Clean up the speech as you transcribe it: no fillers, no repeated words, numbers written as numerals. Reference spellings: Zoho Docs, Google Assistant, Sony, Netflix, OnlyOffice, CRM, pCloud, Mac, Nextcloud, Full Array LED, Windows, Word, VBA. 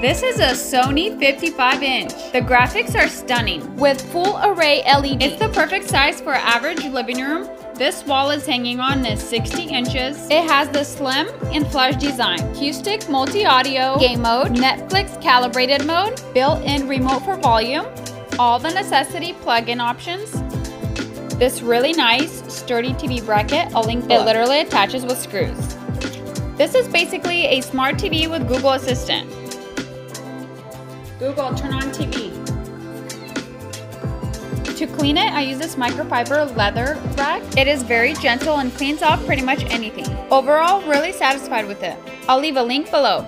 This is a Sony 55-inch. The graphics are stunning, with full array LED. It's the perfect size for average living room. This wall is hanging on is 60 inches. It has the slim and flush design, Q-Stick multi-audio, game mode, Netflix calibrated mode, built-in remote for volume, all the necessity plug-in options. This really nice, sturdy TV bracket, I'll link below. It literally attaches with screws. This is basically a smart TV with Google Assistant. Google, turn on TV. To clean it, I use this microfiber leather rag. It is very gentle and cleans off pretty much anything. Overall, really satisfied with it. I'll leave a link below.